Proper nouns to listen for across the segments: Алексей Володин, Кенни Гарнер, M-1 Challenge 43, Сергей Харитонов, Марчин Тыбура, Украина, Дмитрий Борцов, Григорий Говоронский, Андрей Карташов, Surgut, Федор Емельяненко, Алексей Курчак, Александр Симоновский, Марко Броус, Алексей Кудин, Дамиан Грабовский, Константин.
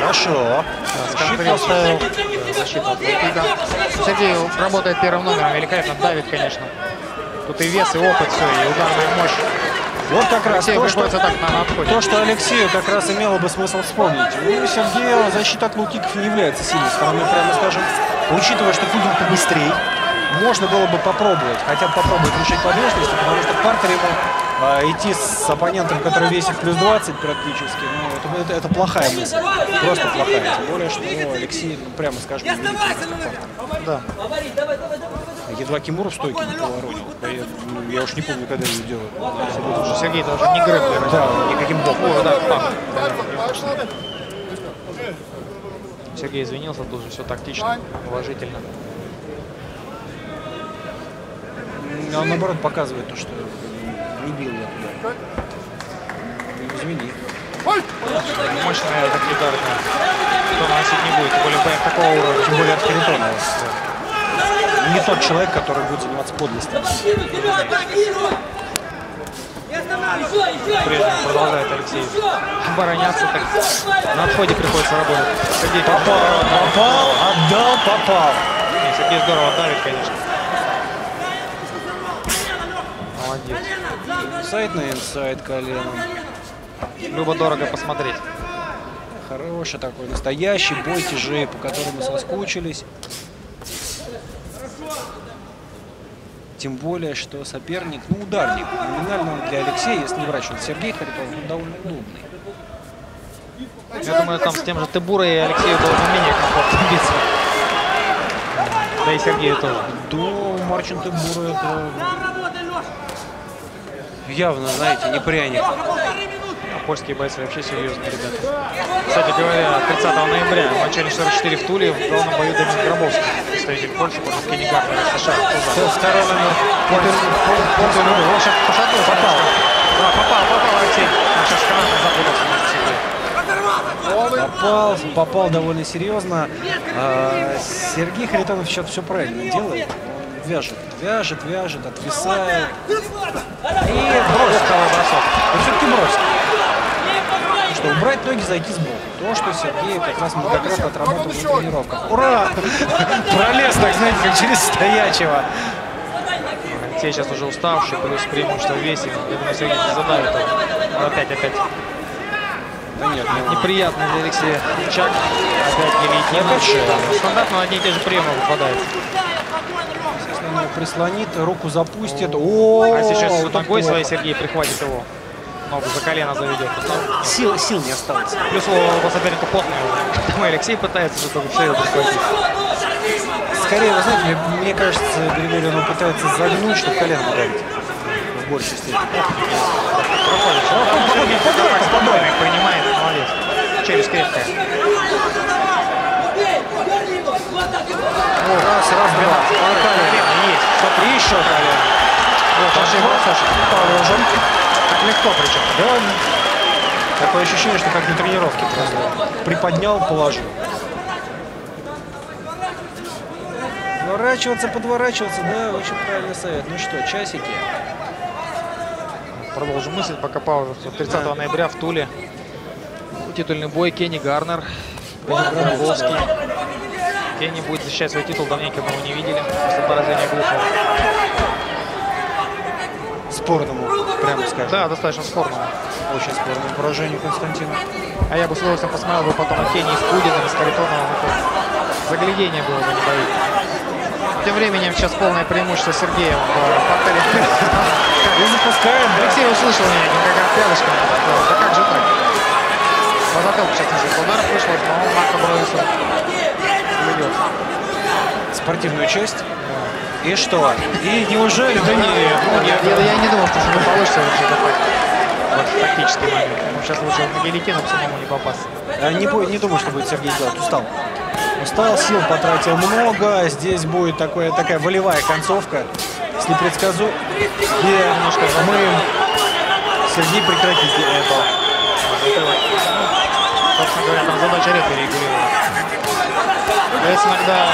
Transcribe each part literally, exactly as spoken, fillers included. Хорошо. Скандер оставил защиту от Кудина. Сергей работает первым номером. Великолепно давит, конечно. Тут и вес, и опыт, все, и ударная мощь. Вот как раз то что, так, то, что Алексею как раз имело бы смысл вспомнить. У Сергея защита от лукиков не является сильной стороной, прямо скажем. Учитывая, что Кудин побыстрее, можно было бы попробовать, хотя бы попробовать решить подвижности, потому что в партере ему а, идти с оппонентом, который весит плюс двадцать практически, ну, это, это плохая мысль, просто плохая. Тем более, что ну, Алексей, ну, прямо скажем, да. Едва Кимуров стойки не поворотил. Я, ну, я уж не помню, когда это делал. Сергей даже не грэплер, да, никаким боком. Да, да. Сергей извинился, тут же все тактично, положительно. Он, наоборот, показывает то, что не бил я туда. Извини. Мощная этот удар, кто наносить не будет. Тем более, такого уровня, тем более от Харитонова. Не тот человек, который будет заниматься подлистом. Прежде продолжает Алексей обороняться. Так. На отходе приходится работать. Сергей попал, попал, отдал, попал. И Сергей здорово давит, конечно. Молодец. Инсайд на инсайд коленом. Любо-дорого посмотреть. Хороший такой, настоящий бой тяжей, по которому соскучились. Тем более, что соперник, ну, ударник. Номинально для Алексея, если не врач, он Сергей Харитонов, он довольно удобный. Я думаю, там с тем же Тыбурой и Алексею было бы менее комфортно биться. Да и Сергею тоже. До Марчин Тыбура это явно, знаете, не пряник. А польские бойцы вообще серьезные ребята. Кстати говоря, тридцатого ноября M-один Challenge сорок четыре в Туле в главном бою Дамиан Грабовский. Представитель Польши против Кенни Гарнера из США. Второй номер. Польский номер. Он сейчас пошатнул. Попал. Да, попал, попал Алексей. А сейчас Харитонов запутался. Попал, попал довольно серьезно. А, Сергей Харитонов сейчас все правильно делает. Вяжет, вяжет, вяжет, отвисает. И бросит второй бросок. Но все-таки бросит. Что убрать ноги, зайти сбоку. То, что Сергей как раз многократно отработал в тренировках. Ура! Пролез, так знаете, как через стоячего. Те сейчас уже уставшие, плюс преимущество в весе. Я думаю, Сергей не задавит его. Но опять, опять. Да нет, нет, неприятный для Алексея Курчак. Опять гелить не лучше. Стандартно одни и те же приемы выпадают. Прислонит, руку запустит. О, а сейчас вот ногой своей Сергей прихватит его. Ногу за колено заведет. Сил, сил не осталось. Плюс у соперника потный. Там Алексей пытается что-то в шею прихватить. Скорее, вы знаете, мне, мне кажется, Григорий, он пытается загнуть, чтобы колено давить. В большей степени. Проходит. Спокойно принимает. Молодец. Челюсть крепкая. О, раз, раз, два. Два колена есть. Смотри, еще колено. Вот, ошибок, ошибок. Положим. Так легко причем. Да. Такое ощущение, что как на тренировке просто. Приподнял, положил. Поворачиваться, подворачиваться, да, очень правильный совет. Ну что, часики. Продолжим мысль, пока пауза. тридцатого ноября в Туле. Титульный бой Кенни Гарнер. Грабовский. Кенни будет защищать свой титул, давненько мы его не видели, после поражения глухого. Спорному, прямо скажем. Да, достаточно спорному. Очень спорному поражению Константина. А я бы с удовольствием посмотрел бы потом на Кенни с Кудином, и с Харитоновым. Заглядение было бы не боюсь. Тем временем сейчас полное преимущество Сергея в партере. И запускаем, да? Алексей услышал меня, как пяточком. Да как же так? По затылку сейчас уже удар пришел, но он Марко Броуса. Спортивную часть. Да. И что? И неужели? Да не, ну, нет, я, я не думал, что не получится вообще попасть. Вот тактический момент. Ну, сейчас лучше на геликину самому не попасть. Я не, не думаю, что будет Сергей делать. Устал. Устал, сил потратил много. Здесь будет такое, такая волевая концовка. Если предскажу, где немножко мы... Сергей, прекратите это. Собственно говоря, там задача редко регулирована. То есть иногда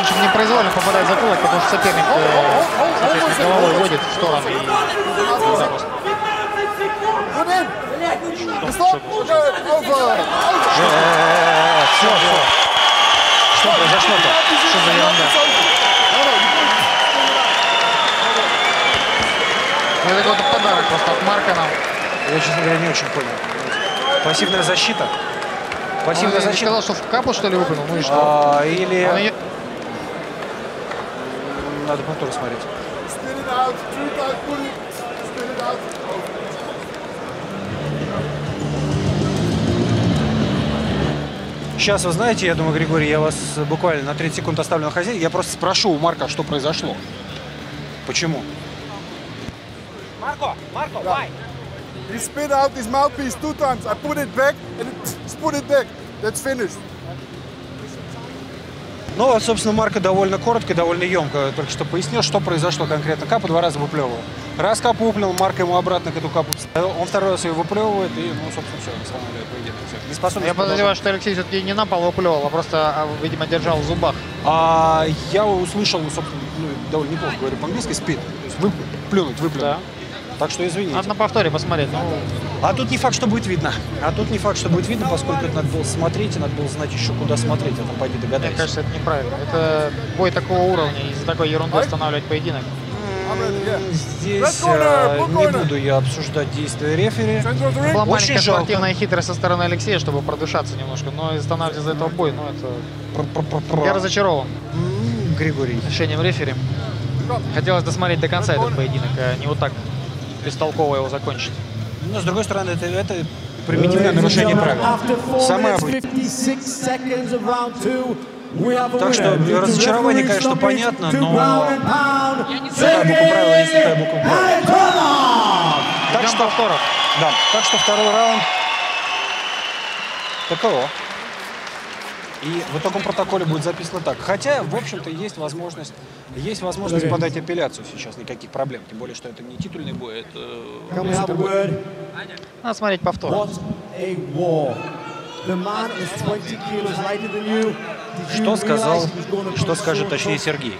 ничего не произвольно попадает в затылок, потому что соперник, соответственно, головой водит в сторону и, и запуск. Что произошло-то? Что за ерунда? Это какой-то подарок просто от Марка нам. Я, честно говоря, не очень понял. Пассивная защита. Пассивная он, защита. Он сказал, что в капу, что ли, выпрыгнул? Ну и что? А, или... Он... Надо повтор смотреть. Сейчас, вы знаете, я думаю, Григорий, я вас буквально на тридцать секунд оставлю на хозяйстве. Я просто спрошу у Марка, что произошло. Почему? Марко, Марко, why? He spit out his mouthpiece two times. I put it back and put it back. That's finished. Ну, вот, собственно, Марко довольно коротко, довольно емко только что пояснил, что произошло конкретно. Капу два раза выплевывал. Раз капу выплевал, Марко ему обратно к эту капу. Он второй раз ее выплевывает, и, ну, собственно, все, на самом деле, выйдет. Не способен. Я подозреваю, что Алексей все-таки не на пол выплевывал, а просто, видимо, держал в зубах. А я услышал, собственно, ну, довольно неплохо говорю по-английски, спит. То есть выплюнуть, выплюнуть. Да. Так что извините. Надо на повторе посмотреть. Но... А тут не факт, что будет видно. А тут не факт, что будет видно, поскольку это надо было смотреть, и надо было знать еще, куда смотреть. Это пойди догадайся. Мне кажется, это неправильно. Это бой такого уровня, из-за такой ерунды останавливать поединок. Здесь а, не буду я обсуждать действия рефери. Была маленькая спортивная хитрость со стороны Алексея, чтобы продышаться немножко, но останавливать из-за этого бой, ну это... Я разочарован. Григорий. Решением рефери. Хотелось досмотреть до конца этот поединок, а не вот так бестолково его закончить. Но с другой стороны, это, это примитивное нарушение правил. Самое обычное. Так что разочарование, конечно, понятно, но все буквы правила есть такая буква правила. Так что повторов. Да. Так что второй раунд таково. И в итоге протоколе будет записано так. Хотя, в общем-то, есть возможность, есть возможность подать апелляцию сейчас, никаких проблем. Тем более, что это не титульный бой, это супербой. Надо смотреть повтор. Что сказал, что скажет, точнее, Сергей?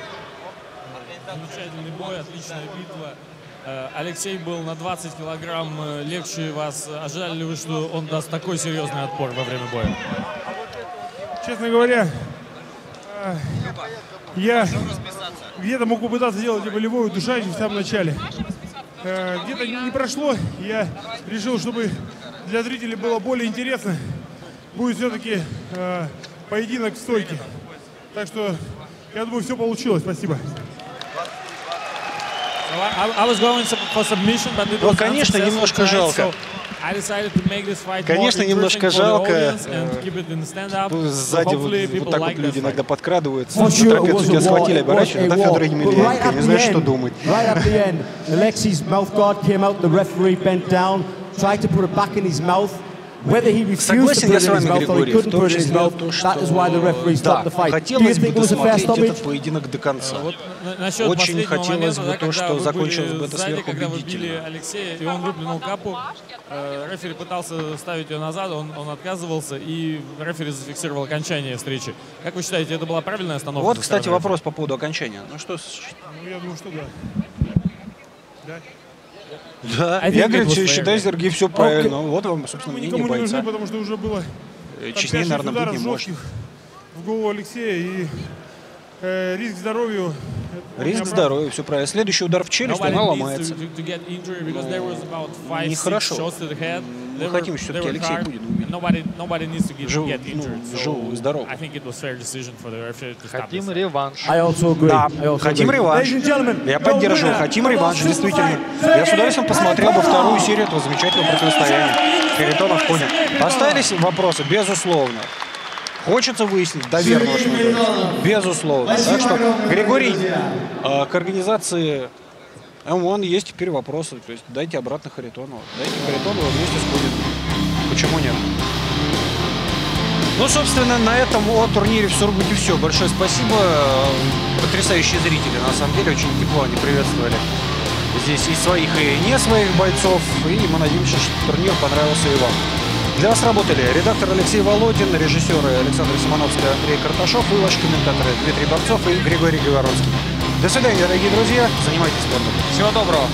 Замечательный бой, отличная битва. Алексей был на двадцать килограмм легче вас. Ожидали ли вы, что он даст такой серьезный отпор во время боя? Честно говоря, я где-то мог попытаться делать волевую удушающую в самом начале. Где-то не прошло. Я решил, чтобы для зрителей было более интересно. Будет все-таки поединок в стойке. Так что, я думаю, все получилось. Спасибо. Ну, конечно, немножко жалко. Конечно, немножко жалко. Сзади вот, вот так вот люди иногда подкрадываются. На трапецию тебя схватили, оборачиваются. Да, Федор Емельяненко, не знаешь, что думать. Согласен я с вами, Григорий, в том числе то, что хотелось бы досмотреть этот поединок до конца. Очень хотелось бы то, что закончилось бы это сверхубедительно. И он выплюнул капу, рефери пытался ставить ее назад, он, он отказывался, и рефери зафиксировал окончание встречи. Как вы считаете, это была правильная остановка? Вот, кстати, вопрос по поводу окончания. Ну что? Ну, я думаю, что да. Да. Да, я, говорю, считаю, Сергей, все правильно. Okay. Вот вам, собственно, мнение бойца. Никому не нужны, потому что уже было честнее, наверное, быть не может. В голову Алексея и э, риск здоровью. Риск здоровью, все правильно. Следующий удар в челюсть, она ломается. Нехорошо. Мы хотим, что все-таки Алексей будет убит. Жив, ну, жив, здоров. Хотим реванш. Да, хотим реванш. Я поддерживаю, хотим реванш, действительно. Я с удовольствием посмотрел бы вторую серию этого замечательного противостояния. Харитонов понял. Остались вопросы, безусловно. Хочется выяснить, доверно, безусловно. Так что, Григорий, к организации эм один есть теперь вопросы. То есть дайте обратно Харитонову. Дайте Харитонову вместе с Кудином. Почему нет? Ну, собственно, на этом о турнире в Сургуте все. Большое спасибо. Потрясающие зрители, на самом деле, очень тепло они приветствовали здесь и своих, и не своих бойцов. И мы надеемся, что турнир понравился и вам. Для вас работали редактор Алексей Володин, режиссеры Александр Симоновский, Андрей Карташов и ваши комментаторы Дмитрий Борцов и Григорий Говоронский. До свидания, дорогие друзья. Занимайтесь спортом. Всего доброго.